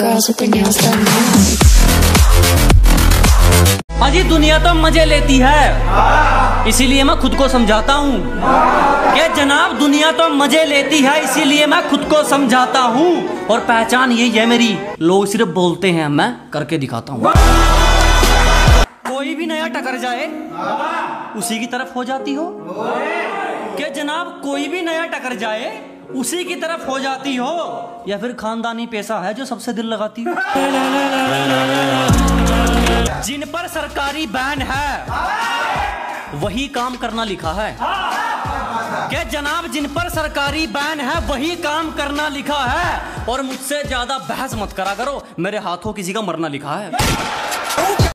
girls with their nails done now. अजी दुनिया तो मजे लेती है, इसीलिए मैं खुद को समझाता हूँ कि जनाब दुनिया तो मजे लेती है, इसीलिए मैं खुद को समझाता हूँ। और पहचान यही है मेरी, लोग सिर्फ बोलते हैं, मैं करके दिखाता हूँ। कोई भी नया टकर जाए उसी की तरफ हो जाती हो, क्या जनाब? कोई भी नया टकर जाए उसी की तरफ हो जाती हो, या फिर खानदानी पेशा है जो सबसे दिल लगाती हो? जिन पर सरकारी बैन है वही काम करना लिखा है, क्या जनाब? जिन पर सरकारी बैन है वही काम करना लिखा है। और मुझसे ज्यादा बहस मत करा करो, मेरे हाथों किसी का मरना लिखा है।